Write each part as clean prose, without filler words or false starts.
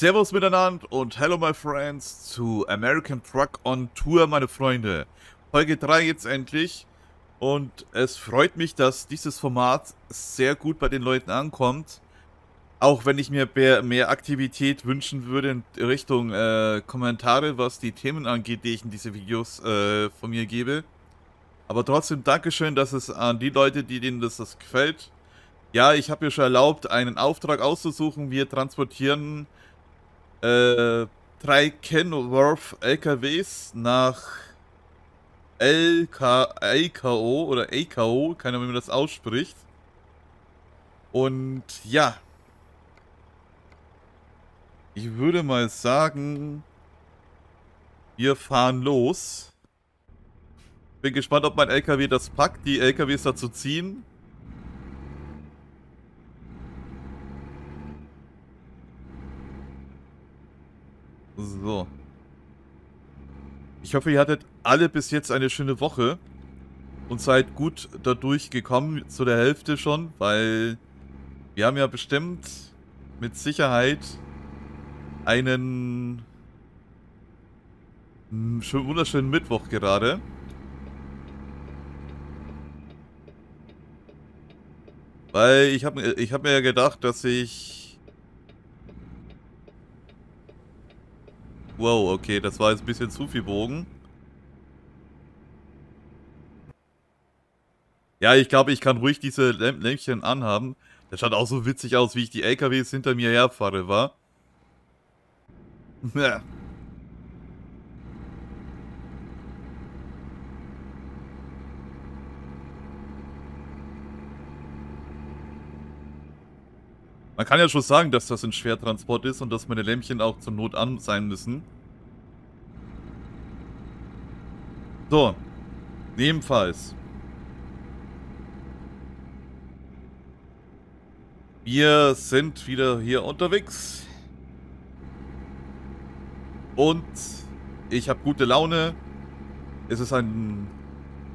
Servus miteinander und hello my friends zu American Truck on Tour, meine Freunde. Folge 3 jetzt endlich, und es freut mich, dass dieses Format sehr gut bei den Leuten ankommt. Auch wenn ich mir mehr Aktivität wünschen würde in Richtung Kommentare, was die Themen angeht, die ich in diese Videos von mir gebe. Aber trotzdem Dankeschön, dass es an die Leute, denen das gefällt. Ja, ich habe mir schon erlaubt, einen Auftrag auszusuchen. Wir transportieren 3 Kenworth LKWs nach LKO oder AKO, keine Ahnung, wie man das ausspricht. Und ja, ich würde mal sagen, wir fahren los. Bin gespannt, ob mein LKW das packt, die LKWs dazu ziehen. So. Ich hoffe, ihr hattet alle bis jetzt eine schöne Woche und seid gut dadurch gekommen, zu der Hälfte schon, weil wir haben ja bestimmt mit Sicherheit einen schönen, wunderschönen Mittwoch gerade. Weil ich hab mir ja gedacht, dass ich... Wow, okay, das war jetzt ein bisschen zu viel Bogen. Ja, ich glaube, ich kann ruhig diese Lämpchen anhaben. Das schaut auch so witzig aus, wie ich die LKWs hinter mir herfahre, wa? Ja. Man kann ja schon sagen, dass das ein Schwertransport ist und dass meine Lämpchen auch zur Not an sein müssen. So, ebenfalls. Wir sind wieder hier unterwegs. Und ich habe gute Laune. Es ist ein,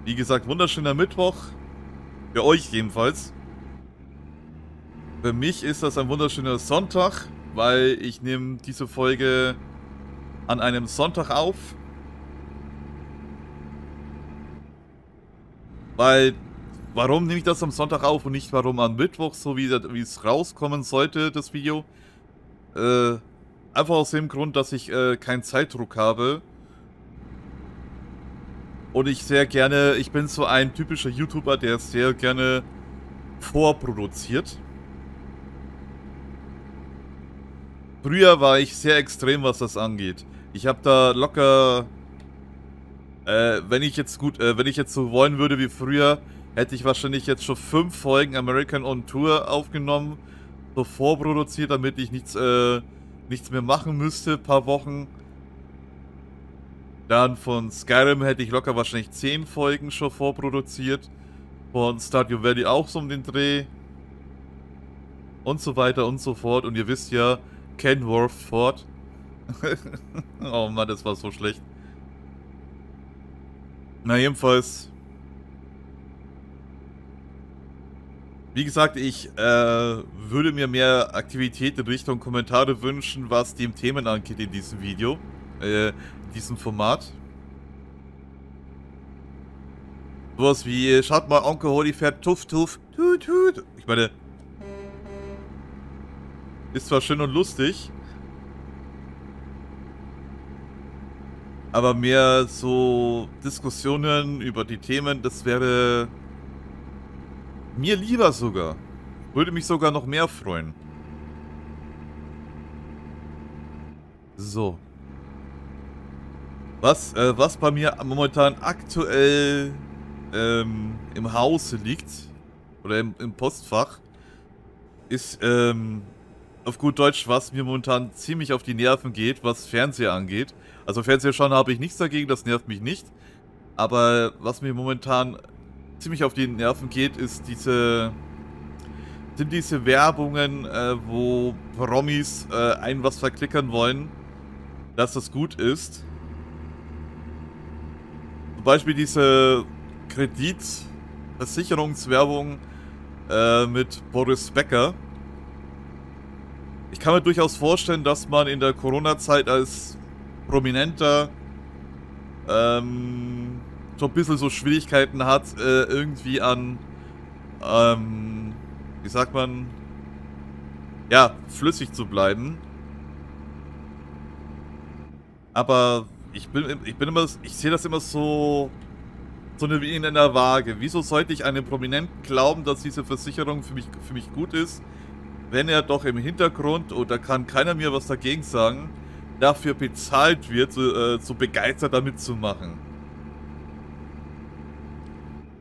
wie gesagt, wunderschöner Mittwoch. Für euch jedenfalls. Für mich ist das ein wunderschöner Sonntag, weil ich nehme diese Folge an einem Sonntag auf. Weil, warum nehme ich das am Sonntag auf und nicht warum am Mittwoch, so wie es rauskommen sollte, das Video? Einfach aus dem Grund, dass ich keinen Zeitdruck habe. Und ich sehr gerne, ich bin so ein typischer YouTuber, der sehr gerne vorproduziert. Früher war ich sehr extrem, was das angeht. Ich habe da locker, wenn ich jetzt so wollen würde wie früher, hätte ich wahrscheinlich jetzt schon 5 Folgen American on Tour aufgenommen, so vorproduziert, damit ich nichts mehr machen müsste, ein paar Wochen. Dann von Skyrim hätte ich locker wahrscheinlich 10 Folgen schon vorproduziert, von Stardew Valley auch so um den Dreh und so weiter und so fort. Und ihr wisst ja, Kenworth fort. Oh Mann, das war so schlecht. Na jedenfalls. Wie gesagt, ich würde mir mehr Aktivität in Richtung Kommentare wünschen, was dem Themen angeht in diesem Video. In diesem Format. Sowas wie, schaut mal, Onkel Holly fährt tuff tuff. Tut tut. Ich meine... Ist zwar schön und lustig, aber mehr so Diskussionen über die Themen, das wäre mir lieber sogar. Würde mich sogar noch mehr freuen. So. Was bei mir momentan aktuell im Hause liegt, oder im Postfach, ist... Auf gut Deutsch, was mir momentan ziemlich auf die Nerven geht, was Fernseher angeht. Also Fernseher schauen habe ich nichts dagegen, das nervt mich nicht. Aber was mir momentan ziemlich auf die Nerven geht, ist sind diese Werbungen, wo Promis einen was verklickern wollen, dass das gut ist. Zum Beispiel diese Kreditversicherungswerbung mit Boris Becker. Ich kann mir durchaus vorstellen, dass man in der Corona-Zeit als Prominenter so ein bisschen so Schwierigkeiten hat, irgendwie an, wie sagt man, ja, flüssig zu bleiben. Aber ich sehe das immer so eine wie in einer Waage. Wieso sollte ich einem Prominenten glauben, dass diese Versicherung für mich gut ist, wenn er doch im Hintergrund, und da kann keiner mir was dagegen sagen, dafür bezahlt wird, so begeistert damit zu machen.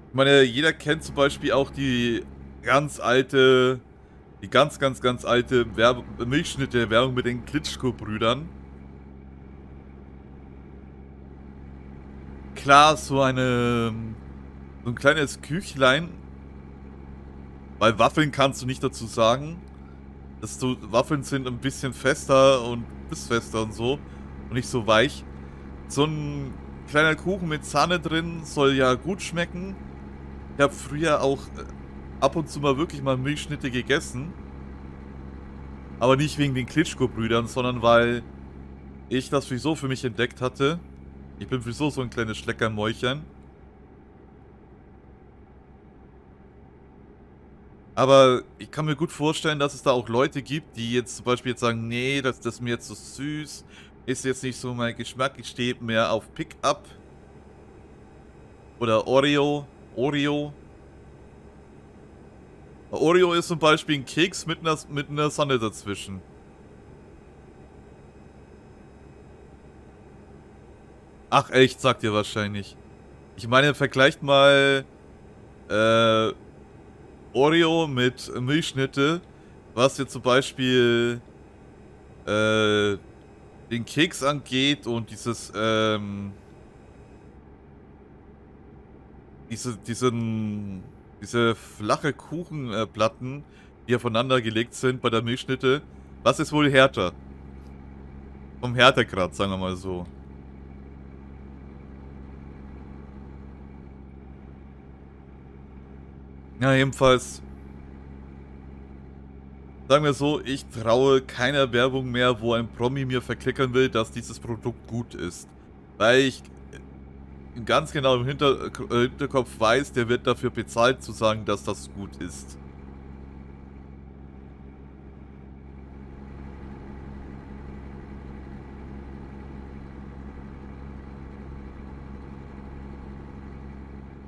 Ich meine, jeder kennt zum Beispiel auch die ganz, ganz alte Milchschnitte-Werbung mit den Klitschko-Brüdern. Klar, so ein kleines Küchlein, weil Waffeln kannst du nicht dazu sagen. Waffeln sind ein bisschen fester und bissfester und so und nicht so weich. So ein kleiner Kuchen mit Sahne drin soll ja gut schmecken. Ich habe früher auch ab und zu mal wirklich mal Milchschnitte gegessen. Aber nicht wegen den Klitschko-Brüdern, sondern weil ich das sowieso für mich entdeckt hatte. Ich bin sowieso so ein kleines Schleckermäulchen. Aber ich kann mir gut vorstellen, dass es da auch Leute gibt, die jetzt zum Beispiel jetzt sagen, nee, das ist mir jetzt so süß, ist jetzt nicht so mein Geschmack, ich stehe mehr auf Pick-up oder Oreo. Oreo ist zum Beispiel ein Keks mit einer Sonne dazwischen. Ach echt, sagt ihr wahrscheinlich. Ich meine, vergleicht mal Oreo mit Milchschnitte, was jetzt zum Beispiel den Keks angeht und diese flache Kuchenplatten, die aufeinander gelegt sind bei der Milchschnitte. Was ist wohl härter? Vom Härtegrad, sagen wir mal so. Ja, jedenfalls, sagen wir so, ich traue keiner Werbung mehr, wo ein Promi mir verklickern will, dass dieses Produkt gut ist. Weil ich ganz genau im Hinterkopf weiß, der wird dafür bezahlt zu sagen, dass das gut ist.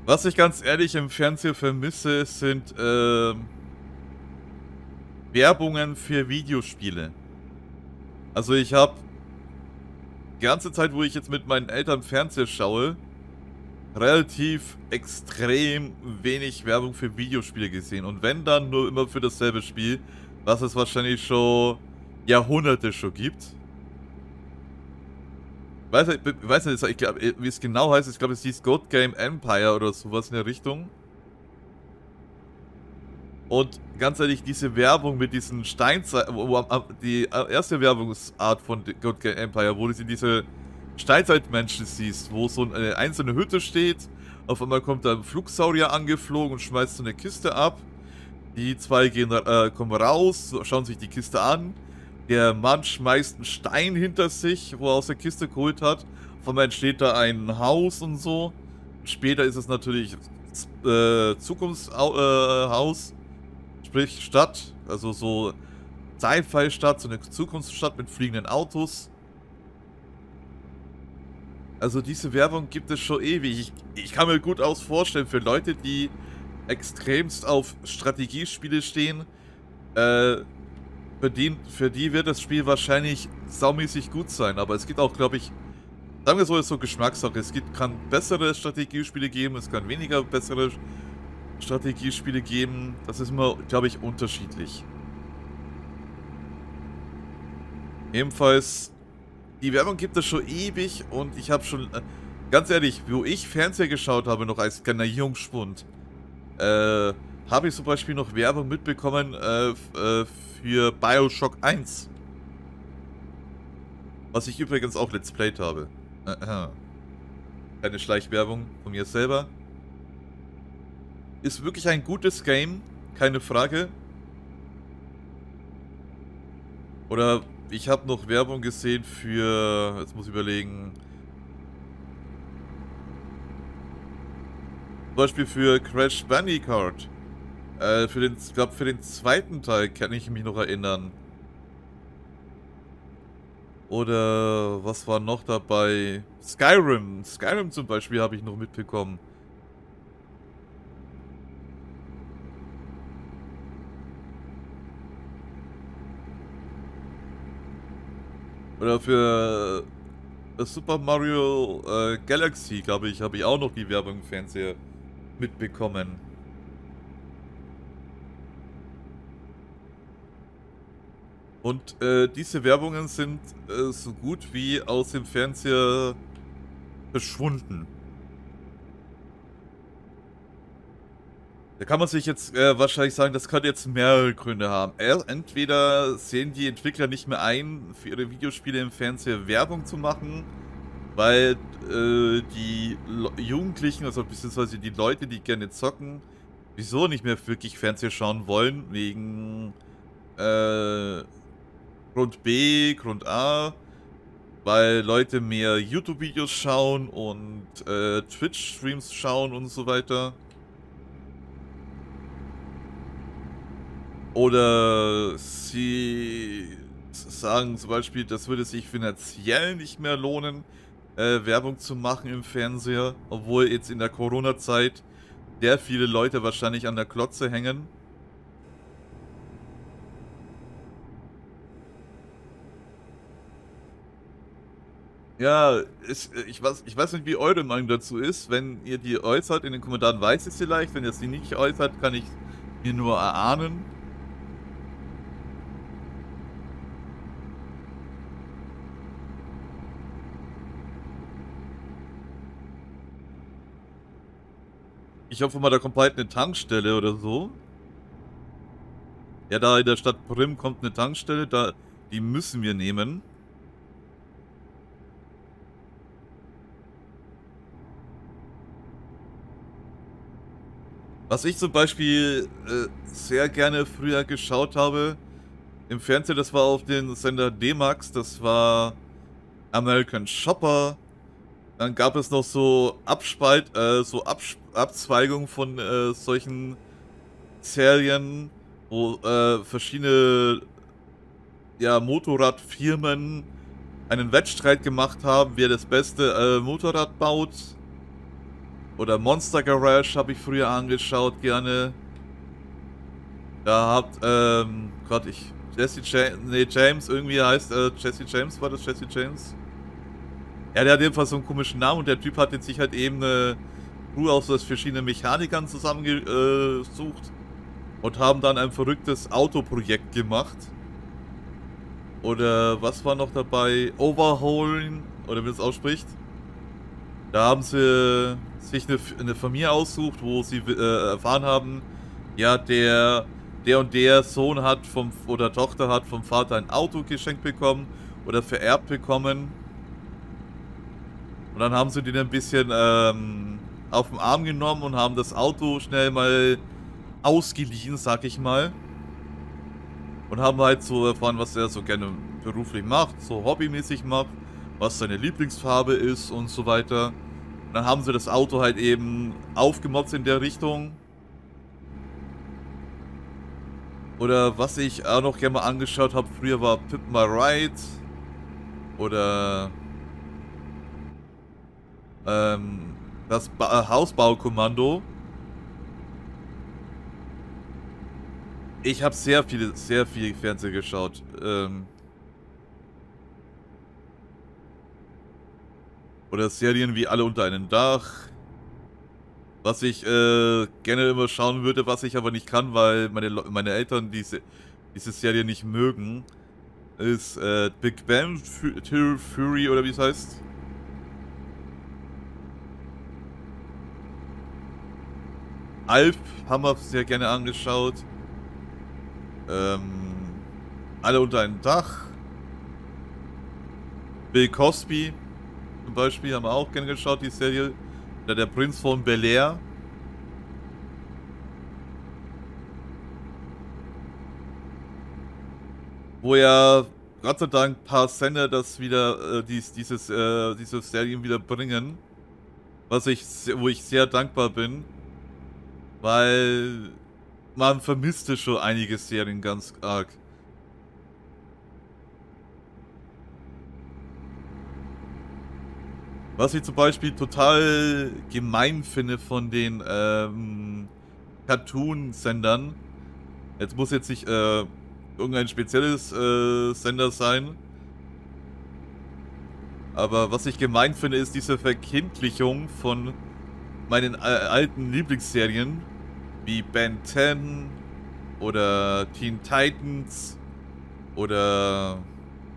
Was ich ganz ehrlich im Fernsehen vermisse, sind Werbungen für Videospiele. Also ich habe die ganze Zeit, wo ich jetzt mit meinen Eltern Fernsehen schaue, relativ extrem wenig Werbung für Videospiele gesehen. Und wenn, dann nur immer für dasselbe Spiel, was es wahrscheinlich schon Jahrhunderte schon gibt. Ich weiß nicht, ich glaube, wie es genau heißt, ich glaube, es hieß God Game Empire oder sowas in der Richtung. Und ganz ehrlich, diese Werbung mit diesen Steinzeiten, die erste Werbungsart von God Game Empire, wo du diese Steinzeitmenschen siehst, wo so eine einzelne Hütte steht, auf einmal kommt da ein Flugsaurier angeflogen und schmeißt so eine Kiste ab. Die zwei kommen raus, schauen sich die Kiste an. Der Mann schmeißt einen Stein hinter sich, wo er aus der Kiste geholt hat. Von mir entsteht da ein Haus und so. Später ist es natürlich Zukunftshaus, sprich Stadt, also so Sci-Fi-Stadt, so eine Zukunftsstadt mit fliegenden Autos. Also diese Werbung gibt es schon ewig. Ich kann mir gut vorstellen, für Leute, die extremst auf Strategiespiele stehen, für die wird das Spiel wahrscheinlich saumäßig gut sein, aber es gibt auch, glaube ich, sagen wir so, ist so Geschmackssache. Es kann bessere Strategiespiele geben, es kann weniger bessere Strategiespiele geben. Das ist immer, glaube ich, unterschiedlich. Ebenfalls, die Werbung gibt es schon ewig und ich habe schon, ganz ehrlich, wo ich Fernseher geschaut habe, noch als kleiner Jungspund, habe ich zum Beispiel noch Werbung mitbekommen für Bioshock 1. Was ich übrigens auch Let's Played habe. Keine Schleichwerbung von mir selber. Ist wirklich ein gutes Game, keine Frage. Oder ich habe noch Werbung gesehen für, jetzt muss ich überlegen, zum Beispiel für Crash Bandicoot. Ich glaube für den zweiten Teil kann ich mich noch erinnern. Oder was war noch dabei? Skyrim. Skyrim zum Beispiel habe ich noch mitbekommen. Oder für Super Mario Galaxy, glaube ich, habe ich auch noch die Werbung im Fernseher mitbekommen. Und diese Werbungen sind so gut wie aus dem Fernseher verschwunden. Da kann man sich jetzt wahrscheinlich sagen, das könnte jetzt mehrere Gründe haben. Entweder sehen die Entwickler nicht mehr ein, für ihre Videospiele im Fernseher Werbung zu machen, weil die Jugendlichen, also beziehungsweise die Leute, die gerne zocken, wieso nicht mehr wirklich Fernseher schauen wollen, wegen Grund B, Grund A, weil Leute mehr YouTube-Videos schauen und Twitch-Streams schauen und so weiter. Oder sie sagen zum Beispiel, das würde sich finanziell nicht mehr lohnen, Werbung zu machen im Fernseher, obwohl jetzt in der Corona-Zeit sehr viele Leute wahrscheinlich an der Klotze hängen. Ja, ich weiß nicht, wie eure Meinung dazu ist. Wenn ihr die äußert in den Kommentaren, weiß ich es vielleicht. Wenn ihr sie nicht äußert, kann ich mir nur erahnen. Ich hoffe mal, da kommt bald eine Tankstelle oder so. Ja, da in der Stadt Prim kommt eine Tankstelle, da die müssen wir nehmen. Was ich zum Beispiel sehr gerne früher geschaut habe im Fernsehen, das war auf den Sender D-Max, das war American Chopper. Dann gab es noch so Abzweigungen von solchen Serien, wo verschiedene Motorradfirmen einen Wettstreit gemacht haben, wer das beste Motorrad baut. Oder Monster Garage habe ich früher angeschaut, gerne. Da habt, Gott, Jesse James, irgendwie heißt Jesse James, war das Jesse James? Ja, der hat jedenfalls so einen komischen Namen und der Typ hat jetzt sich halt eben eine Crew aus verschiedenen Mechanikern zusammengesucht und haben dann ein verrücktes Autoprojekt gemacht. Oder was war noch dabei? Overhaulen, oder wie man es ausspricht. Da haben sie sich eine Familie aussucht, wo sie erfahren haben, ja, der Sohn hat oder Tochter hat vom Vater ein Auto geschenkt bekommen oder vererbt bekommen. Und dann haben sie den ein bisschen auf den Arm genommen und haben das Auto schnell mal ausgeliehen, sag ich mal. Und haben halt so erfahren, was er so gerne beruflich macht, so hobbymäßig macht, was seine Lieblingsfarbe ist und so weiter. Und dann haben sie das Auto halt eben aufgemotzt in der Richtung. Oder was ich auch noch gerne mal angeschaut habe, früher war Pimp My Ride. Oder das Hausbaukommando. Ich habe sehr viel Fernsehen geschaut. Oder Serien wie Alle unter einem Dach. Was ich gerne immer schauen würde, was ich aber nicht kann, weil meine Eltern diese Serie nicht mögen, ist Big Bang Theory oder wie es heißt. Alf haben wir sehr gerne angeschaut. Alle unter einem Dach. Bill Cosby. Zum Beispiel haben wir auch gerne geschaut, die Serie. Oder der Prinz von Bel-Air. Wo ja Gott sei Dank ein paar Sender das wieder, diese Serien wieder bringen. Wo ich sehr dankbar bin. Weil man vermisste schon einige Serien ganz arg. Was ich zum Beispiel total gemein finde von den Cartoon-Sendern. Jetzt muss jetzt nicht irgendein spezielles Sender sein. Aber was ich gemein finde, ist diese Verkindlichung von meinen alten Lieblingsserien. Wie Ben 10 oder Teen Titans oder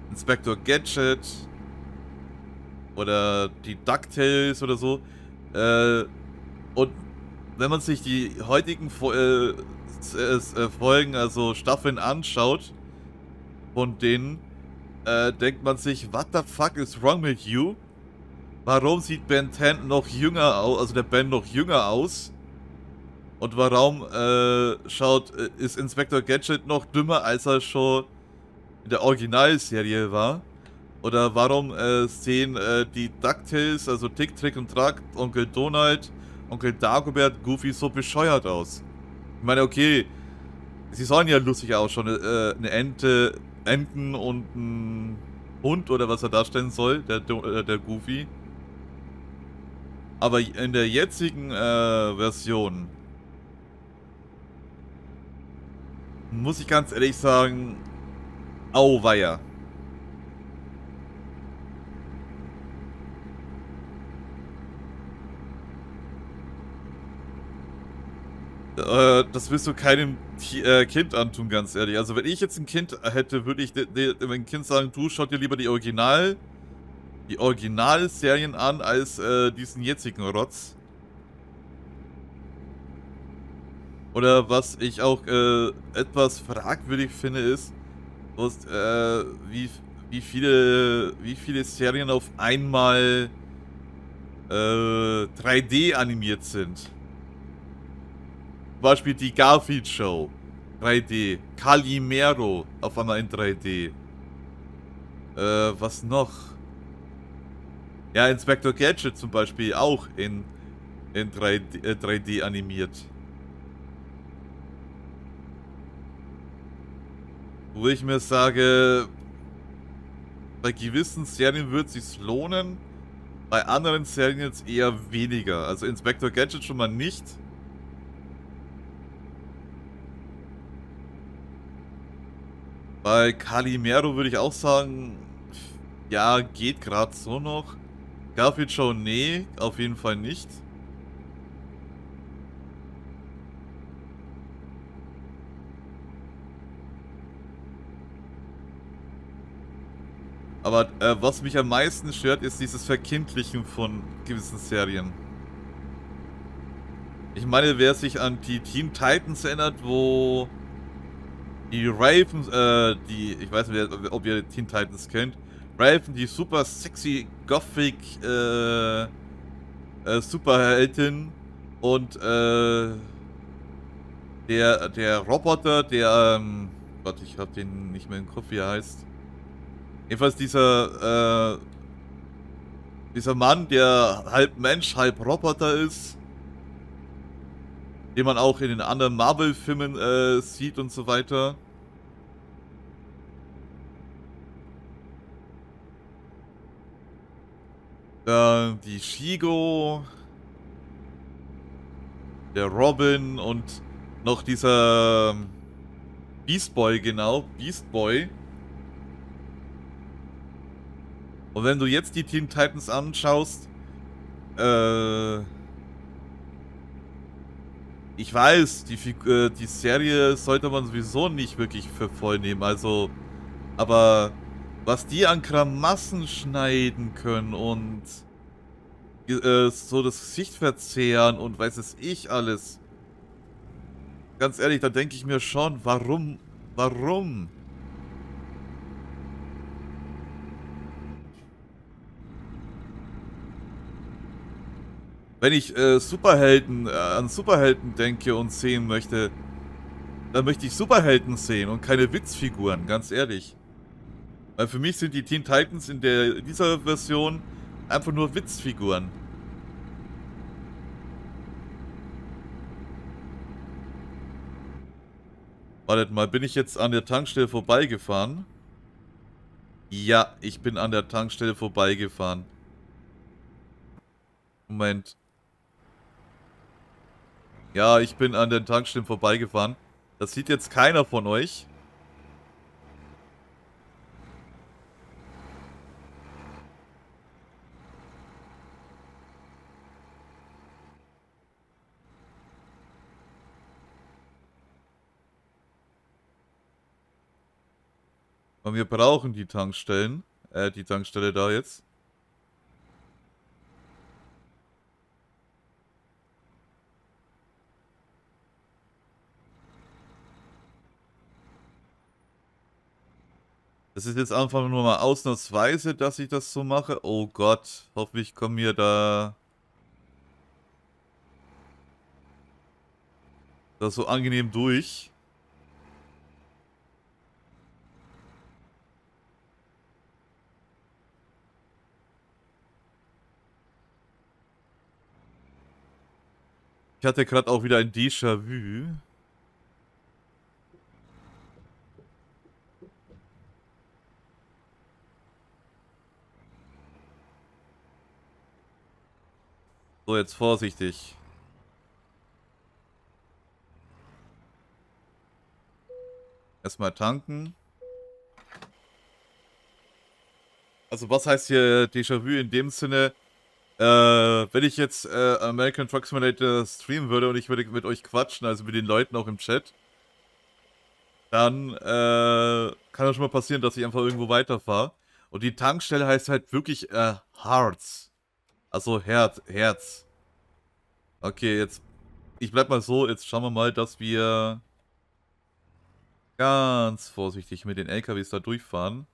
Inspector Gadget. Oder die DuckTales oder so. Und wenn man sich die heutigen Folgen, also Staffeln anschaut, von denen, denkt man sich, what the fuck is wrong with you? Warum sieht Ben 10 noch jünger aus, also der Ben noch jünger aus? Und warum ist Inspector Gadget noch dümmer, als er schon in der Originalserie war? Oder warum sehen die DuckTales, also Tick, Trick und Track, Onkel Donald, Onkel Dagobert, Goofy so bescheuert aus? Ich meine, okay, sie sollen ja lustig ausschauen, eine Ente, Enten und ein Hund oder was er darstellen soll, der Goofy. Aber in der jetzigen Version, muss ich ganz ehrlich sagen, auweia. Das willst du keinem Kind antun, ganz ehrlich. Also wenn ich jetzt ein Kind hätte, würde ich dem Kind sagen, du, schau dir lieber die Originalserien an, als diesen jetzigen Rotz. Oder was ich auch etwas fragwürdig finde, ist, wie viele Serien auf einmal 3D animiert sind. Zum Beispiel die Garfield Show 3D, Calimero auf einmal in 3D. Was noch? Ja, Inspector Gadget zum Beispiel auch in 3D animiert. Wo ich mir sage, bei gewissen Serien wird es sich lohnen, bei anderen Serien jetzt eher weniger. Also Inspector Gadget schon mal nicht. Bei Calimero würde ich auch sagen, ja, geht gerade so noch. Garfield Show, nee, auf jeden Fall nicht. Aber was mich am meisten stört, ist dieses Verkindlichen von gewissen Serien. Ich meine, wer sich an die Teen Titans erinnert, wo die Raven, ich weiß nicht, ob ihr Teen Titans kennt. Raven, die super sexy, gothic, Superheldin und, der Roboter, der, Gott, ich hab den nicht mehr im Kopf, wie er heißt. Jedenfalls dieser Mann, der halb Mensch, halb Roboter ist. Den man auch in den anderen Marvel-Filmen sieht und so weiter. Die Shigo, der Robin und noch dieser Beast Boy, genau, Beast Boy. Und wenn du jetzt die Teen Titans anschaust, ich weiß, die Serie sollte man sowieso nicht wirklich für voll nehmen, also, aber was die an Kramassen schneiden können und so das Gesicht verzehren und weiß es ich alles, ganz ehrlich, da denke ich mir schon, warum? Wenn ich an Superhelden denke und sehen möchte, dann möchte ich Superhelden sehen und keine Witzfiguren, ganz ehrlich. Weil für mich sind die Teen Titans in dieser Version einfach nur Witzfiguren. Wartet mal, bin ich jetzt an der Tankstelle vorbeigefahren? Ja, ich bin an der Tankstelle vorbeigefahren. Moment. Ja, ich bin an den Tankstellen vorbeigefahren. Das sieht jetzt keiner von euch. Und wir brauchen die Tankstellen. Die Tankstelle da jetzt. Das ist jetzt einfach nur mal ausnahmsweise, dass ich das so mache. Oh Gott, hoffentlich kommen wir da so angenehm durch. Ich hatte gerade auch wieder ein Déjà-vu. So, jetzt vorsichtig. Erstmal tanken. Also was heißt hier Déjà-vu in dem Sinne? Wenn ich jetzt American Truck Simulator streamen würde und ich würde mit euch quatschen, also mit den Leuten auch im Chat, dann kann das schon mal passieren, dass ich einfach irgendwo weiterfahre. Und die Tankstelle heißt halt wirklich Hearts. Also Herz. Okay, jetzt. Ich bleib mal so, jetzt schauen wir mal, dass wir ganz vorsichtig mit den LKWs da durchfahren.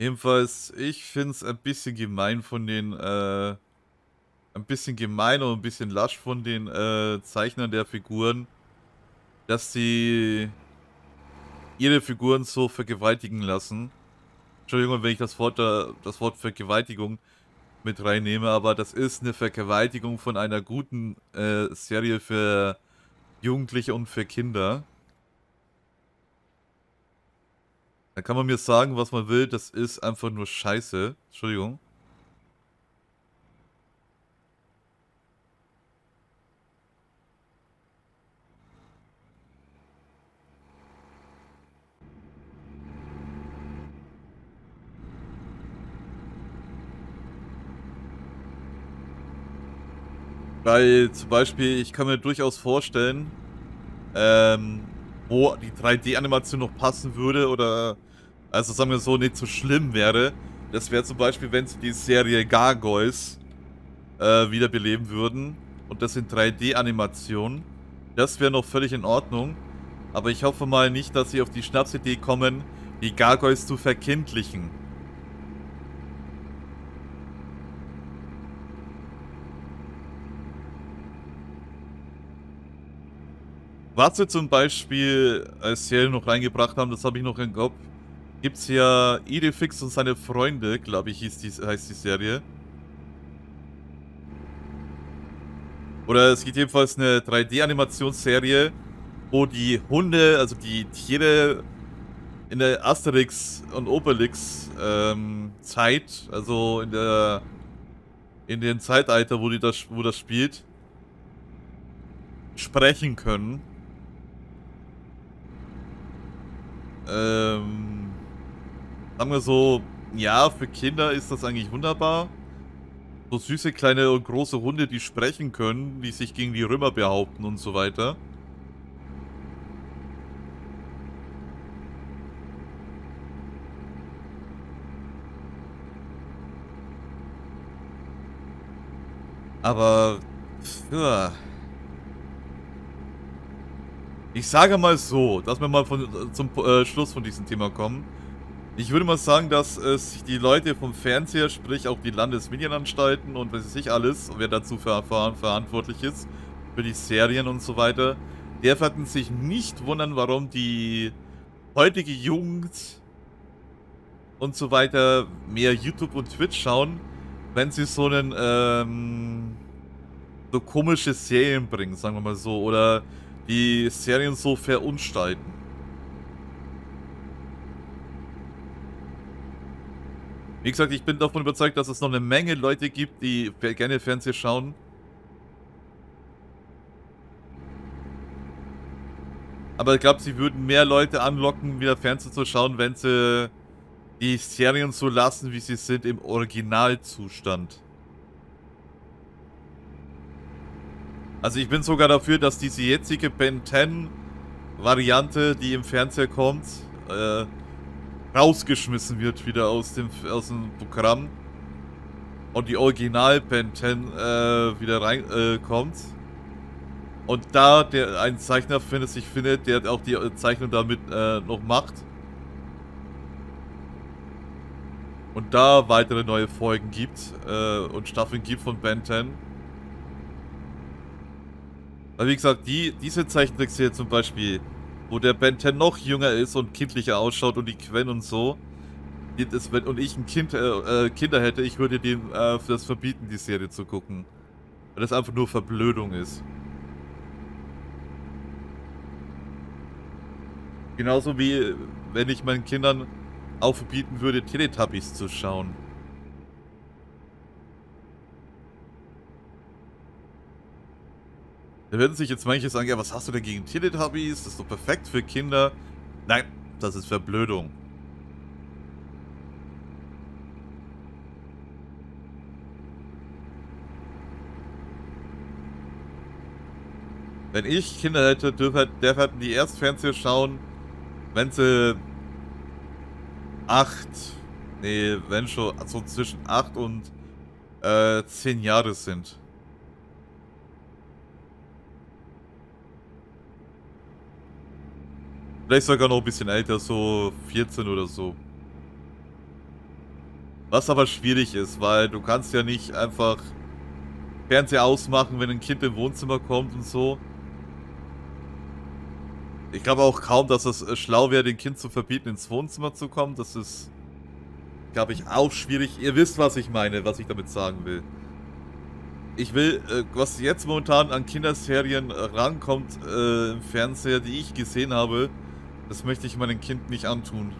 Jedenfalls, ich finde es ein bisschen gemein von den, ein bisschen gemein und ein bisschen lasch von den Zeichnern der Figuren, dass sie ihre Figuren so vergewaltigen lassen. Entschuldigung, wenn ich das Wort Vergewaltigung mit reinnehme, aber das ist eine Vergewaltigung von einer guten Serie für Jugendliche und für Kinder. Da kann man mir sagen, was man will, das ist einfach nur Scheiße. Entschuldigung. Weil zum Beispiel, ich kann mir durchaus vorstellen, wo die 3D-Animation noch passen würde oder... Also sagen wir so, nicht so schlimm wäre. Das wäre zum Beispiel, wenn sie die Serie Gargoyles wiederbeleben würden. Und das sind 3D-Animationen. Das wäre noch völlig in Ordnung. Aber ich hoffe mal nicht, dass sie auf die Schnapsidee kommen, die Gargoyles zu verkindlichen. Was sie zum Beispiel als Serie noch reingebracht haben, das habe ich noch im Kopf. Gibt's ja Idefix und seine Freunde, glaube ich, heißt die Serie. Oder es gibt jedenfalls eine 3D-Animationsserie, wo die Hunde, also die Tiere in der Asterix- und Obelix-Zeit, also in dem Zeitalter, wo das spielt, sprechen können. Sagen wir so, ja, für Kinder ist das eigentlich wunderbar. So süße kleine und große Hunde, die sprechen können, die sich gegen die Römer behaupten und so weiter. Aber... Ja. Ich sage mal so, dass wir mal zum Schluss von diesem Thema kommen. Ich würde mal sagen, dass sich die Leute vom Fernseher, sprich auch die Landesmedienanstalten und was weiß ich alles, wer dazu verantwortlich ist, für die Serien und so weiter, derfahrten sich nicht wundern, warum die heutige Jugend und so weiter mehr YouTube und Twitch schauen, wenn sie so einen, so komische Serien bringen, sagen wir mal so, oder die Serien so verunstalten. Wie gesagt, ich bin davon überzeugt, dass es noch eine Menge Leute gibt, die gerne Fernsehen schauen. Aber ich glaube, sie würden mehr Leute anlocken, wieder Fernsehen zu schauen, wenn sie die Serien so lassen, wie sie sind, im Originalzustand. Also ich bin sogar dafür, dass diese jetzige Ben 10 Variante, die im Fernseher kommt, rausgeschmissen wird wieder aus dem Programm und die Original Ben 10 wieder reinkommt. Und da ein Zeichner sich findet, der auch die Zeichnung damit noch macht. Und da weitere neue Folgen gibt und Staffeln gibt von Ben 10. Weil wie gesagt, diese Zeichentrickserie zum Beispiel, wo der Ben 10 noch jünger ist und kindlicher ausschaut und die Quen und so, und ich ein Kind, Kinder hätte, ich würde dem das verbieten, die Serie zu gucken. Weil das einfach nur Verblödung ist. Genauso wie wenn ich meinen Kindern auch verbieten würde, Teletubbies zu schauen. Da werden sich jetzt manche sagen, ja, was hast du denn gegen Teletubbies? Das ist doch perfekt für Kinder. Nein, das ist Verblödung. Wenn ich Kinder hätte, dürften die erst Fernsehen schauen, wenn sie 8, nee, wenn schon, also zwischen 8 und 10 Jahre sind. Vielleicht sogar noch ein bisschen älter, so 14 oder so. Was aber schwierig ist, weil du kannst ja nicht einfach Fernseher ausmachen, wenn ein Kind im Wohnzimmer kommt und so. Ich glaube auch kaum, dass es schlau wäre, dem Kind zu verbieten, ins Wohnzimmer zu kommen. Das ist, glaube ich, auch schwierig. Ihr wisst, was ich meine, was ich damit sagen will. Ich will, was jetzt momentan an Kinderserien rankommt im Fernseher, die ich gesehen habe, das möchte ich meinem Kind nicht antun.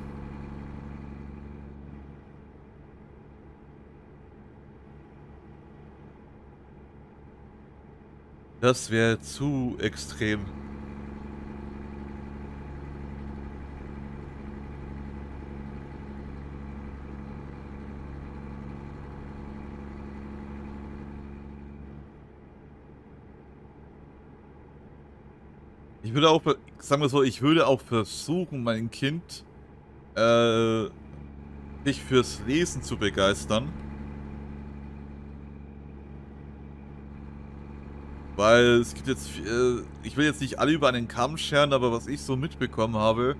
Das wäre zu extrem. Ich würde auch, sagen wir so, ich würde auch versuchen, mein Kind sich fürs Lesen zu begeistern. Weil es gibt jetzt, ich will jetzt nicht alle über einen Kamm scheren, aber was ich so mitbekommen habe,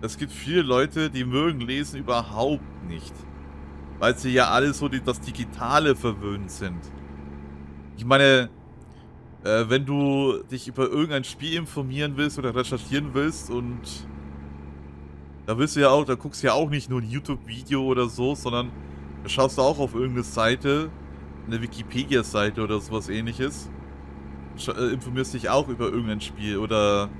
es gibt viele Leute, die mögen Lesen überhaupt nicht. Weil sie ja alle so das Digitale verwöhnt sind. Ich meine, wenn du dich über irgendein Spiel informieren willst oder recherchieren willst und da willst du ja auch, da guckst du ja auch nicht nur ein YouTube-Video oder so, sondern da schaust du auch auf irgendeine Seite, eine Wikipedia-Seite oder sowas ähnliches, informierst dich auch über irgendein Spiel oder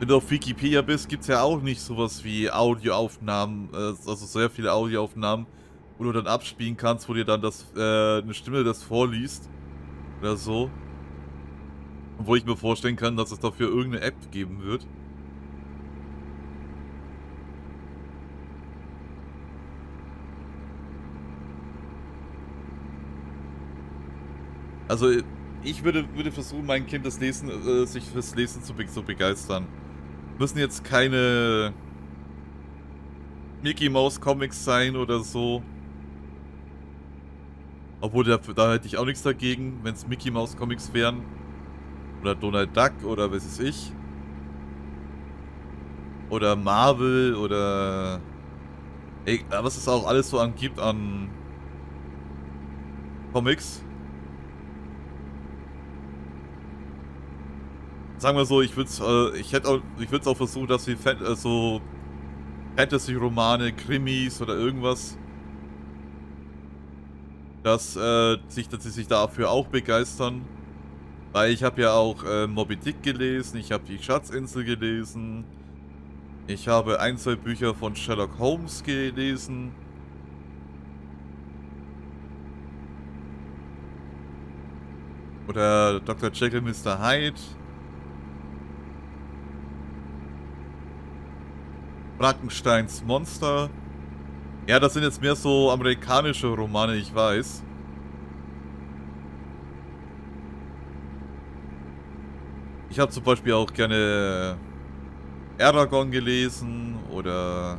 wenn du auf Wikipedia bist, gibt es ja auch nicht sowas wie Audioaufnahmen, also sehr viele Audioaufnahmen, wo du dann abspielen kannst, wo dir dann das, eine Stimme das vorliest. Oder so. Obwohl ich mir vorstellen kann, dass es dafür irgendeine App geben wird. Also ich würde versuchen, mein Kind das Lesen, sich fürs Lesen zu begeistern. Müssen jetzt keine Mickey Mouse Comics sein oder so. Obwohl, da hätte ich auch nichts dagegen, wenn es Mickey Mouse Comics wären. Oder Donald Duck oder was weiß ich. Oder Marvel oder... Ey, was es auch alles so angibt an Comics. Sagen wir so, ich würde es auch versuchen, dass wir so Fantasy-Romane, Krimis oder irgendwas, dass sie sich dafür auch begeistern. Weil ich habe ja auch Moby Dick gelesen, ich habe die Schatzinsel gelesen, ich habe ein, zwei Bücher von Sherlock Holmes gelesen. Oder Dr. Jekyll, Mr. Hyde. Frankensteins Monster. Ja, das sind jetzt mehr so amerikanische Romane, ich weiß. Ich habe zum Beispiel auch gerne Eragon gelesen oder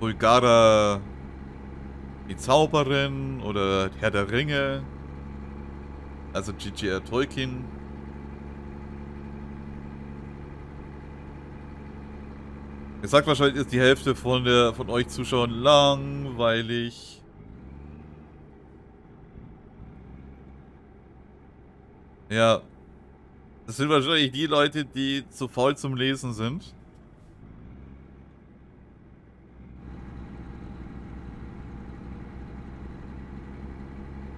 Bulgara die Zauberin oder Herr der Ringe, also J.J.R. Tolkien. Ihr sagt wahrscheinlich, ist die Hälfte von euch Zuschauern langweilig. Ja, das sind wahrscheinlich die Leute, die zu faul zum Lesen sind.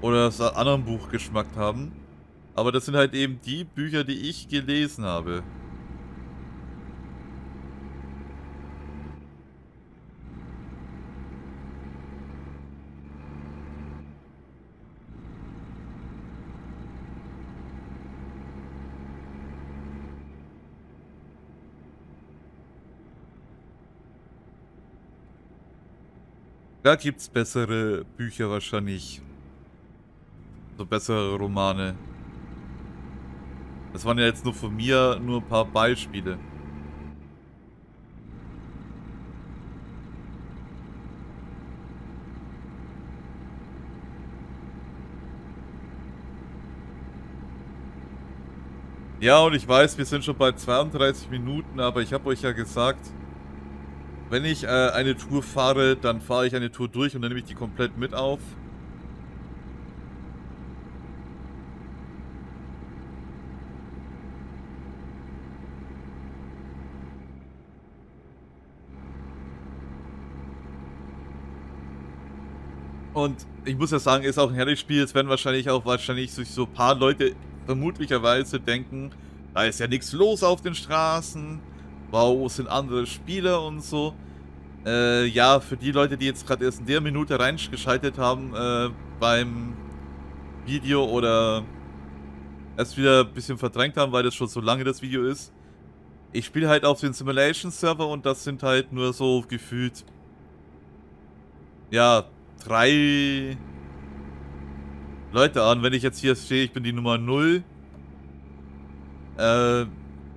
Oder das an anderem Buch geschmackt haben. Aber das sind halt eben die Bücher, die ich gelesen habe. Da gibt es bessere Bücher wahrscheinlich. So bessere Romane. Das waren ja jetzt nur von mir nur ein paar Beispiele. Ja, und ich weiß, wir sind schon bei 32 Minuten, aber ich habe euch ja gesagt... Wenn ich eine Tour fahre, dann fahre ich eine Tour durch und dann nehme ich die komplett mit auf. Und ich muss ja sagen, ist auch ein herrliches Spiel. Es werden wahrscheinlich sich so ein paar Leute vermutlicherweise denken, da ist ja nichts los auf den Straßen. Wow, sind andere Spieler und so. Ja, für die Leute, die jetzt gerade erst in der Minute reingeschaltet haben beim Video oder erst wieder ein bisschen verdrängt haben, weil das schon so lange das Video ist. Ich spiele halt auf den Simulation-Server und das sind halt nur so gefühlt, ja, 3 Leute an. Wenn ich jetzt hier stehe, ich bin die Nummer 0.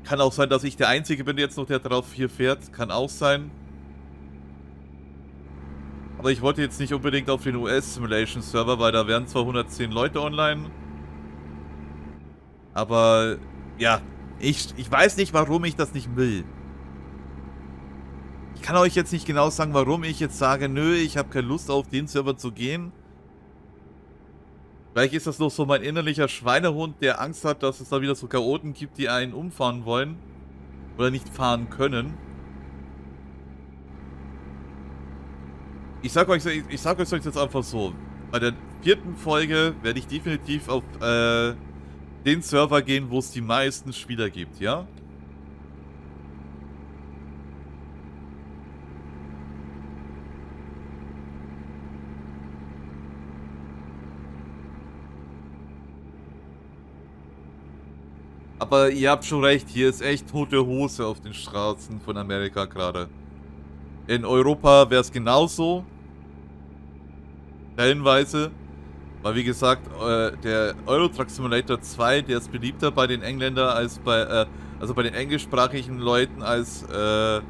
Kann auch sein, dass ich der Einzige bin jetzt noch, der drauf hier fährt. Kann auch sein. Aber ich wollte jetzt nicht unbedingt auf den US-Simulation-Server, weil da wären zwar 110 Leute online. Aber ja, ich weiß nicht, warum ich das nicht will. Ich kann euch jetzt nicht genau sagen, warum ich jetzt sage, nö, ich habe keine Lust auf den Server zu gehen. Vielleicht ist das noch so mein innerlicher Schweinehund, der Angst hat, dass es da wieder so Chaoten gibt, die einen umfahren wollen. Oder nicht fahren können. Ich sag euch jetzt einfach so. Bei der 4. Folge werde ich definitiv auf den Server gehen, wo es die meisten Spieler gibt, ja? Aber ihr habt schon recht, hier ist echt tote Hose auf den Straßen von Amerika gerade. In Europa wäre es genauso. Stellenweise. Weil wie gesagt, der Euro Truck Simulator 2, der ist beliebter bei den Engländern als bei, also bei den englischsprachigen Leuten als der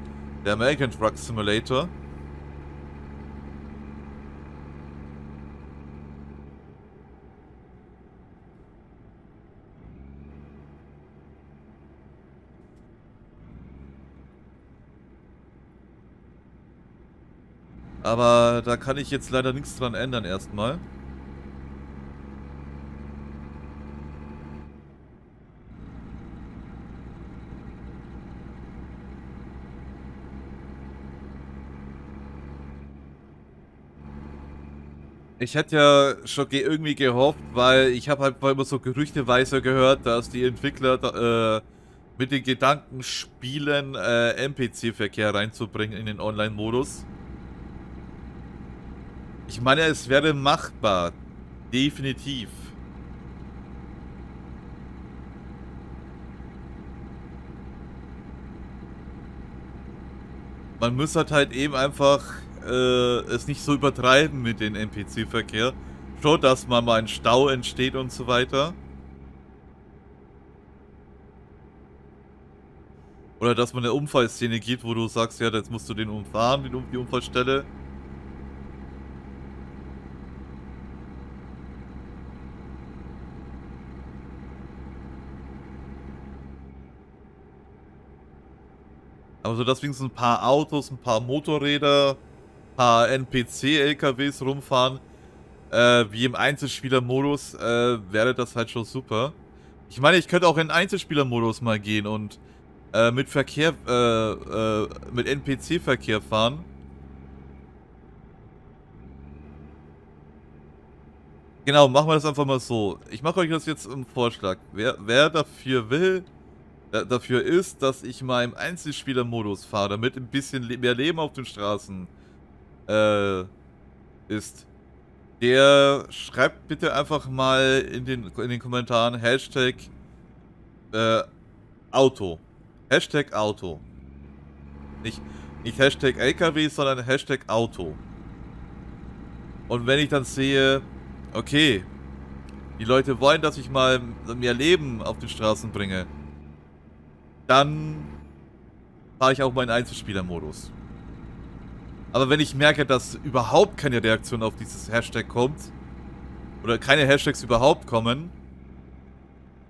American Truck Simulator. Aber da kann ich jetzt leider nichts dran ändern erstmal. Ich hätte ja schon irgendwie gehofft, weil ich habe halt immer so gerüchteweise gehört, dass die Entwickler mit den Gedanken spielen, NPC-Verkehr reinzubringen in den Online-Modus. Ich meine, es wäre machbar. Definitiv. Man muss halt eben einfach es nicht so übertreiben mit dem NPC-Verkehr. Schon, dass man mal ein Stau entsteht und so weiter. Oder dass man eine Unfallszene gibt, wo du sagst, ja, jetzt musst du den umfahren, die Unfallstelle. Aber so, dass wenigstens ein paar Autos, ein paar Motorräder, ein paar NPC-LKWs rumfahren, wie im Einzelspielermodus, wäre das halt schon super. Ich meine, ich könnte auch in den Einzelspielermodus mal gehen und mit NPC-Verkehr fahren. Genau, machen wir das einfach mal so. Ich mache euch das jetzt im Vorschlag. Wer dafür will, dafür ist, dass ich mal im Einzelspielermodus fahre, damit ein bisschen mehr Leben auf den Straßen ist. Der schreibt bitte einfach mal in den Kommentaren Hashtag Auto. Hashtag Auto. Nicht Hashtag LKW, sondern Hashtag Auto. Und wenn ich dann sehe, okay, die Leute wollen, dass ich mal mehr Leben auf den Straßen bringe, dann fahre ich auch meinen Einzelspielermodus. Aber wenn ich merke, dass überhaupt keine Reaktion auf dieses Hashtag kommt, oder keine Hashtags überhaupt kommen,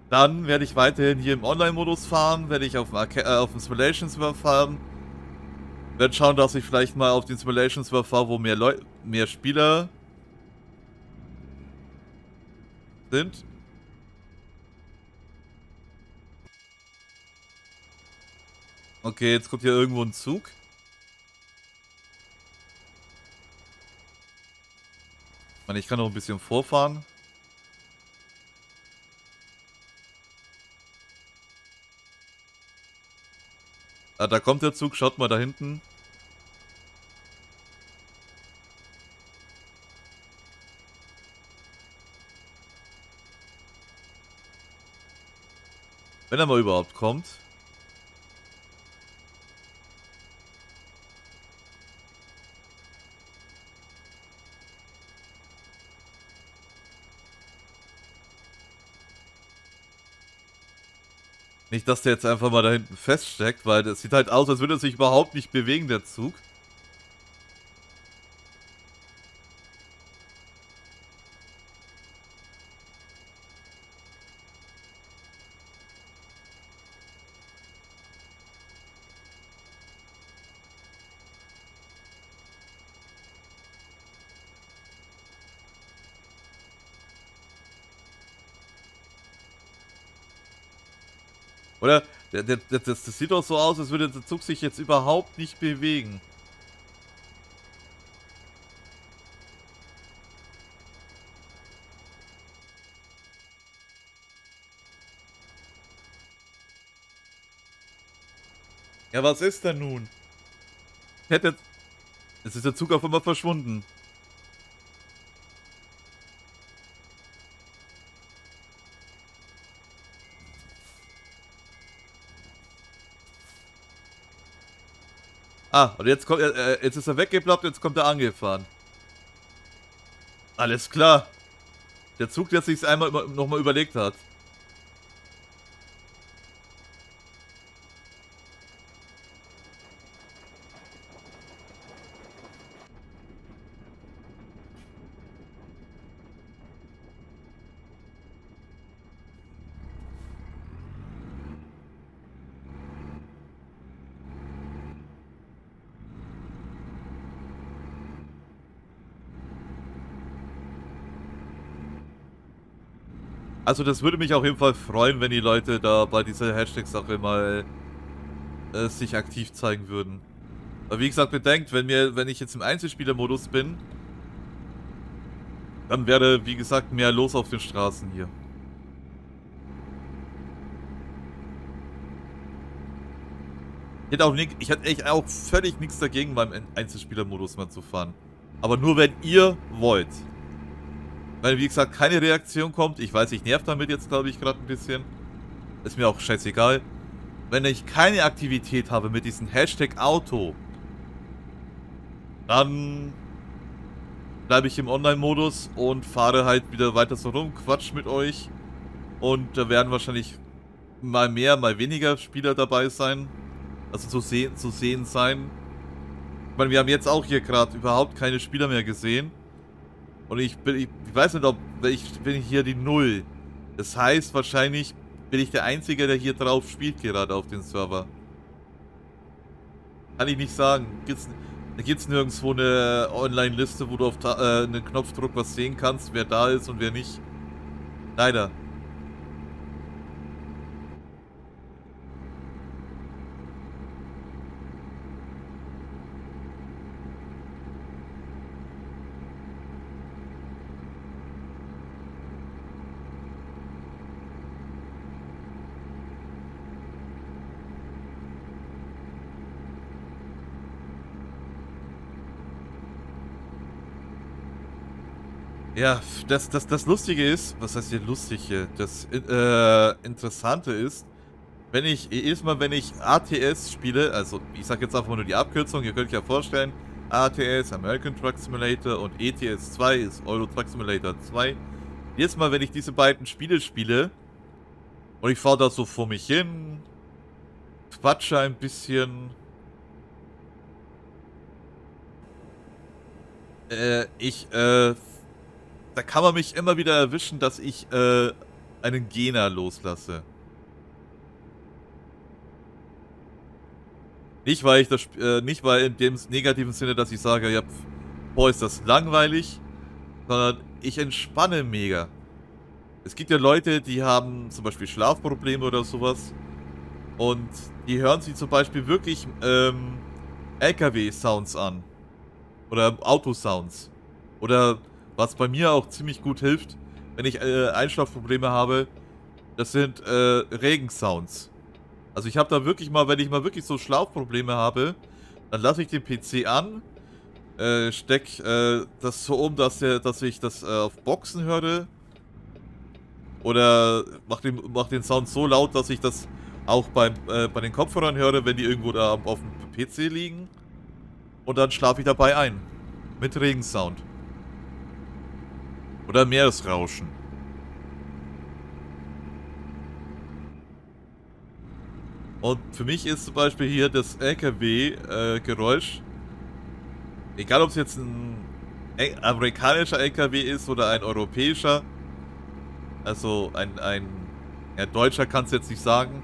dann werde ich weiterhin hier im Online-Modus fahren, werde ich auf den Simulation-Server fahren, werde schauen, dass ich vielleicht mal auf den Simulation-Server fahre, wo mehr Spieler sind. Okay, jetzt kommt hier irgendwo ein Zug. Ich meine, ich kann noch ein bisschen vorfahren. Ah, da kommt der Zug, schaut mal da hinten. Wenn er mal überhaupt kommt. Nicht, dass der jetzt einfach mal da hinten feststeckt, weil das sieht halt aus, als würde er sich überhaupt nicht bewegen, der Zug. Oder? Das sieht doch so aus, als würde der Zug sich jetzt überhaupt nicht bewegen. Ja, was ist denn nun? Jetzt ist der Zug auf einmal verschwunden. Ah, und jetzt kommt er, jetzt ist er weggeploppt, jetzt kommt er angefahren. Alles klar. Der Zug, der sich einmal nochmal überlegt hat. Also das würde mich auf jeden Fall freuen, wenn die Leute da bei dieser Hashtag-Sache mal sich aktiv zeigen würden. Aber wie gesagt, bedenkt, wenn ich jetzt im Einzelspielermodus bin, dann wäre, wie gesagt, mehr los auf den Straßen hier. Ich hätte echt auch völlig nichts dagegen, beim Einzelspielermodus mal zu fahren. Aber nur wenn ihr wollt. Weil, wie gesagt, keine Reaktion kommt. Ich weiß, ich nerv damit jetzt, glaube ich, gerade ein bisschen. Ist mir auch scheißegal. Wenn ich keine Aktivität habe mit diesem Hashtag Auto, dann bleibe ich im Online-Modus und fahre halt wieder weiter so rum, quatsch mit euch. Und da werden wahrscheinlich mal mehr, mal weniger Spieler dabei sein. Also zu sehen sein. Ich meine, wir haben jetzt auch hier gerade überhaupt keine Spieler mehr gesehen. Und ich weiß nicht, ich bin hier die Null. Das heißt, wahrscheinlich bin ich der Einzige, der hier drauf spielt, gerade auf dem Server. Kann ich nicht sagen. Da gibt es nirgendwo eine Online-Liste, wo du auf einen Knopfdruck was sehen kannst, wer da ist und wer nicht. Leider. Ja, das Lustige ist, was heißt hier Lustige? Das Interessante ist, wenn ich, jedes Mal, wenn ich ATS spiele, also ich sag jetzt einfach nur die Abkürzung, ihr könnt euch ja vorstellen, ATS, American Truck Simulator und ETS 2 ist Euro Truck Simulator 2. Jedes Mal, wenn ich diese beiden Spiele spiele und ich fahre da so vor mich hin, quatsche ein bisschen, da kann man mich immer wieder erwischen, dass ich einen Gena loslasse. Nicht, weil ich das nicht weil in dem negativen Sinne, dass ich sage, ja, boah, ist das langweilig, sondern ich entspanne mega. Es gibt ja Leute, die haben zum Beispiel Schlafprobleme oder sowas und die hören sich zum Beispiel wirklich LKW-Sounds an oder Autosounds oder was bei mir auch ziemlich gut hilft, wenn ich Einschlafprobleme habe, das sind Regensounds. Also ich habe da wirklich mal, wenn ich mal wirklich so Schlafprobleme habe, dann lasse ich den PC an, stecke das so um, dass ich das auf Boxen höre. Oder mach den Sound so laut, dass ich das auch bei den Kopfhörern höre, wenn die irgendwo da auf dem PC liegen. Und dann schlafe ich dabei ein. Mit Regensound. Oder Meeresrauschen. Und für mich ist zum Beispiel hier das LKW-Geräusch, egal ob es jetzt ein amerikanischer LKW ist oder ein europäischer, also ein Deutscher kann es jetzt nicht sagen.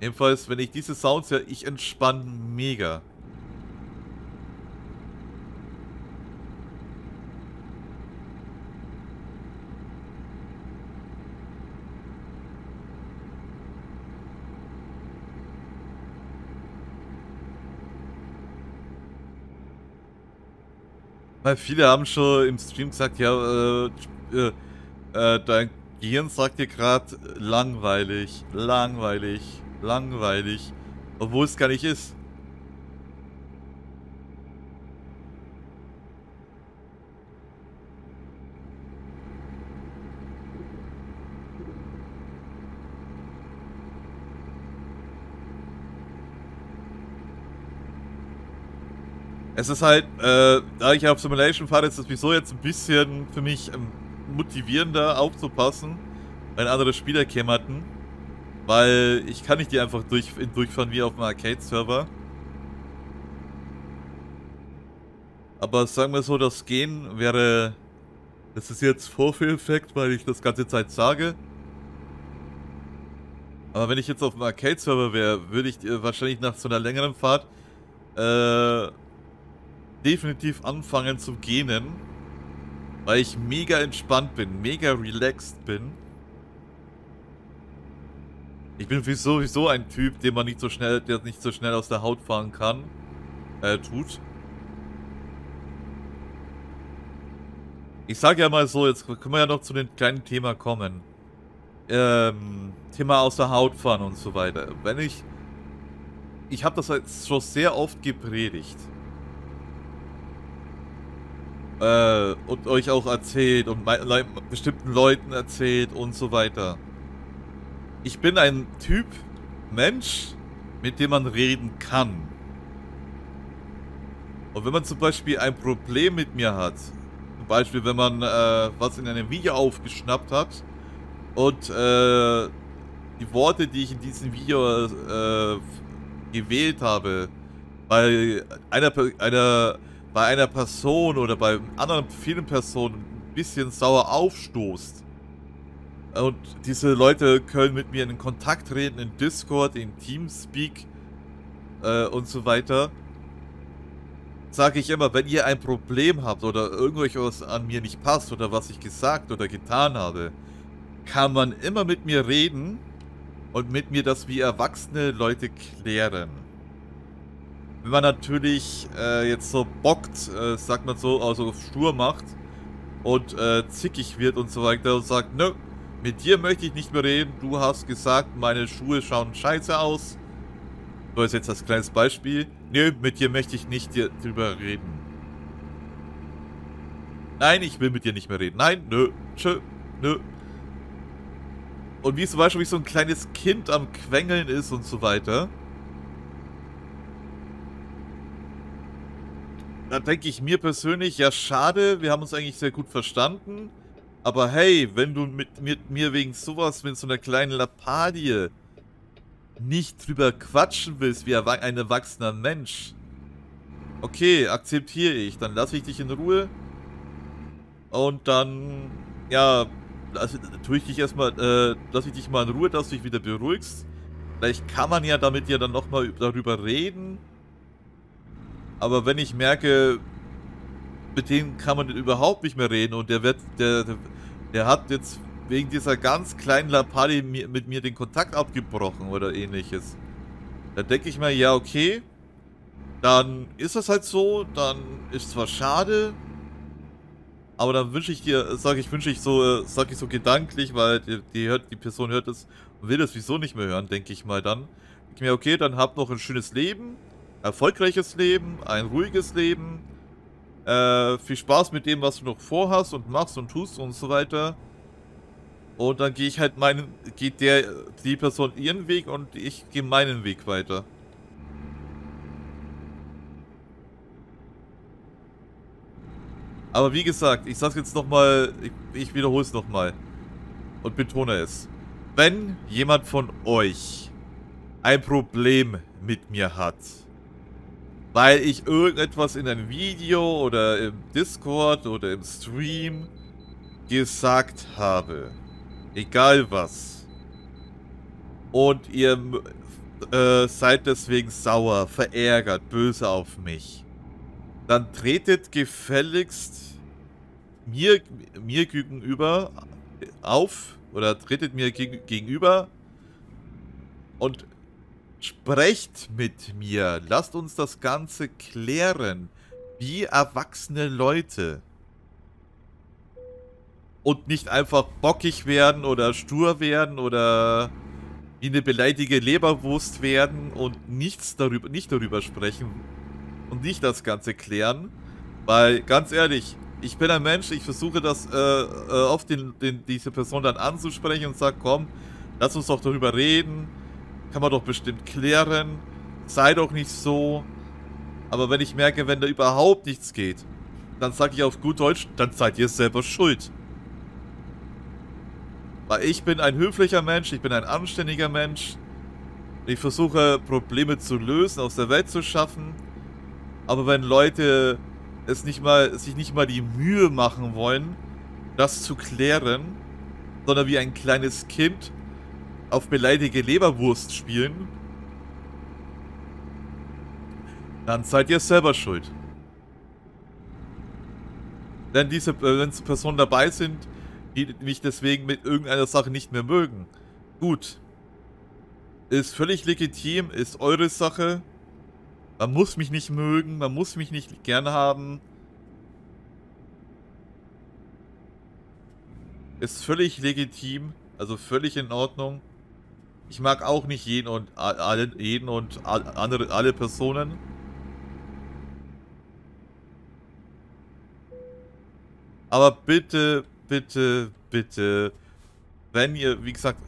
Jedenfalls, wenn ich diese Sounds höre, ich entspanne mega. Weil viele haben schon im Stream gesagt, ja, dein Gehirn sagt dir gerade langweilig, langweilig, langweilig, obwohl es gar nicht ist. Es ist halt, da ich auf Simulation fahre, ist es sowieso jetzt ein bisschen für mich motivierender aufzupassen, wenn andere Spieler kämmerten, weil ich kann nicht die einfach durchfahren wie auf dem Arcade-Server. Aber sagen wir so, das Gehen wäre, das ist jetzt Vorführeffekt, weil ich das ganze Zeit sage. Aber wenn ich jetzt auf dem Arcade-Server wäre, würde ich wahrscheinlich nach so einer längeren Fahrt, definitiv anfangen zu gähnen, Weil ich mega entspannt bin, mega relaxed bin. Ich bin sowieso ein Typ, den man nicht so schnell, der nicht so schnell aus der Haut fahren kann, tut. Ich sage ja mal so, jetzt können wir ja noch zu dem kleinen Thema kommen. Thema aus der Haut fahren und so weiter. Wenn ich... Ich habe das jetzt schon sehr oft gepredigt. Und euch auch erzählt und bestimmten Leuten erzählt und so weiter. Ich bin ein Typ, Mensch, mit dem man reden kann. Und wenn man zum Beispiel ein Problem mit mir hat, zum Beispiel wenn man was in einem Video aufgeschnappt hat und die Worte, die ich in diesem Video gewählt habe, bei einer Person oder bei anderen vielen Personen ein bisschen sauer aufstoßt. Und diese Leute können mit mir in Kontakt treten, in Discord, in Teamspeak und so weiter. Sage ich immer, wenn ihr ein Problem habt oder irgendwas an mir nicht passt oder was ich gesagt oder getan habe, kann man immer mit mir reden und mit mir das wie erwachsene Leute klären. Wenn man natürlich jetzt so bockt, sagt man so, also stur macht und zickig wird und so weiter und sagt, nö, mit dir möchte ich nicht mehr reden, du hast gesagt, meine Schuhe schauen scheiße aus. So ist jetzt das kleines Beispiel. Nö, mit dir möchte ich nicht drüber reden. Nein, ich will mit dir nicht mehr reden. Nein, nö, tschö, nö. Und wie zum Beispiel, wie so ein kleines Kind am Quengeln ist und so weiter. Da denke ich mir persönlich, ja schade, wir haben uns eigentlich sehr gut verstanden. Aber hey, wenn du mit mir wegen sowas, mit so einer kleinen Lappalie nicht drüber quatschen willst, wie ein erwachsener Mensch. Okay, akzeptiere ich, dann lasse ich dich in Ruhe. Und dann, ja, lasse ich dich mal in Ruhe, dass du dich wieder beruhigst. Vielleicht kann man ja damit ja dann nochmal darüber reden. Aber wenn ich merke, mit dem kann man überhaupt nicht mehr reden und der hat jetzt wegen dieser ganz kleinen Lappalie mit mir den Kontakt abgebrochen oder ähnliches, da denke ich mir, ja okay, dann ist das halt so, dann ist zwar schade, aber dann wünsche ich dir, sag ich so gedanklich, weil die Person hört es und will das wieso nicht mehr hören, denke ich mal dann. Ich mir, okay, dann hab noch ein schönes Leben. Erfolgreiches Leben, ein ruhiges Leben, viel Spaß mit dem, was du noch vorhast und machst und tust und so weiter. Und dann gehe ich halt die Person ihren Weg und ich gehe meinen Weg weiter. Aber wie gesagt, ich sag's jetzt nochmal, ich wiederhole es nochmal und betone es. Wenn jemand von euch ein Problem mit mir hat, weil ich irgendetwas in einem Video oder im Discord oder im Stream gesagt habe. Egal was. Und ihr seid deswegen sauer, verärgert, böse auf mich. Dann tretet gefälligst mir gegenüber auf oder tretet mir gegenüber und sprecht mit mir. Lasst uns das Ganze klären. Wie erwachsene Leute. Und nicht einfach bockig werden oder stur werden oder wie eine beleidigte Leberwurst werden und nicht darüber sprechen und nicht das Ganze klären. Weil, ganz ehrlich, ich bin ein Mensch, ich versuche das oft diese Person dann anzusprechen und sage, komm, lass uns doch darüber reden. Kann man doch bestimmt klären. Sei doch nicht so. Aber wenn ich merke, wenn da überhaupt nichts geht, dann sage ich auf gut Deutsch, dann seid ihr selber schuld. Weil ich bin ein höflicher Mensch, ich bin ein anständiger Mensch. Ich versuche Probleme zu lösen, aus der Welt zu schaffen. Aber wenn Leute sich nicht mal die Mühe machen wollen, das zu klären, sondern wie ein kleines Kind auf beleidigte Leberwurst spielen, dann seid ihr selber schuld. wenn diese Personen dabei sind, die mich deswegen mit irgendeiner Sache nicht mehr mögen. Gut. Ist völlig legitim, ist eure Sache. Man muss mich nicht mögen, man muss mich nicht gern haben. Ist völlig legitim, also völlig in Ordnung. Ich mag auch nicht alle Personen. Aber bitte, bitte, bitte, wenn ihr, wie gesagt,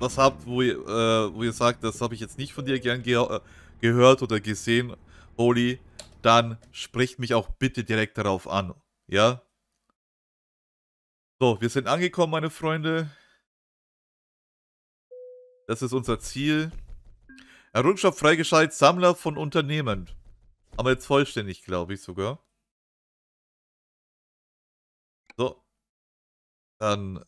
was habt, wo ihr sagt, das habe ich jetzt nicht von dir gern gehört oder gesehen, Oli, dann sprecht mich auch bitte direkt darauf an, ja? So, wir sind angekommen, meine Freunde. Das ist unser Ziel. Errungenschaft freigeschaltet, Sammler von Unternehmen. Aber jetzt vollständig, glaube ich sogar. So. Dann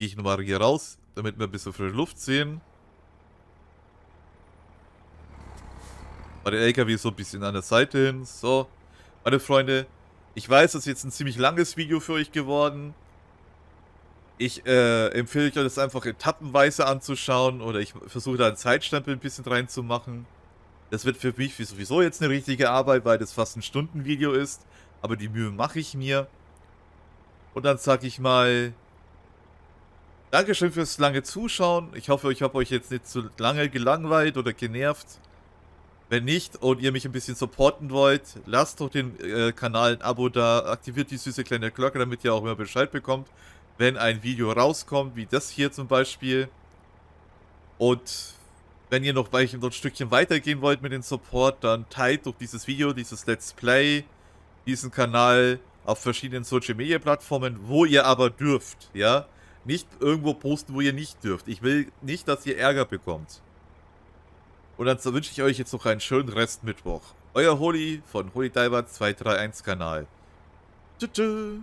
gehe ich nochmal hier raus, damit wir ein bisschen frische Luft sehen. Bei den LKW so ein bisschen an der Seite hin. So. Meine Freunde, ich weiß, das ist jetzt ein ziemlich langes Video für euch geworden. Ich empfehle euch das einfach etappenweise anzuschauen oder ich versuche da einen Zeitstempel ein bisschen reinzumachen. Das wird für mich sowieso jetzt eine richtige Arbeit, weil das fast ein Stundenvideo ist. Aber die Mühe mache ich mir. Und dann sage ich mal, Dankeschön fürs lange Zuschauen. Ich hoffe, ich habe euch jetzt nicht zu lange gelangweilt oder genervt. Wenn nicht und ihr mich ein bisschen supporten wollt, lasst doch den Kanal ein Abo da, aktiviert die süße kleine Glocke, damit ihr auch immer Bescheid bekommt, wenn ein Video rauskommt, wie das hier zum Beispiel. Und wenn ihr noch ein Stückchen weitergehen wollt mit dem Support, dann teilt doch dieses Video, dieses Let's Play, diesen Kanal auf verschiedenen Social Media Plattformen, wo ihr aber dürft, ja? Nicht irgendwo posten, wo ihr nicht dürft. Ich will nicht, dass ihr Ärger bekommt. Und dann wünsche ich euch jetzt noch einen schönen Restmittwoch. Euer Holi von Holi Daiwa 231 Kanal. Tschüss.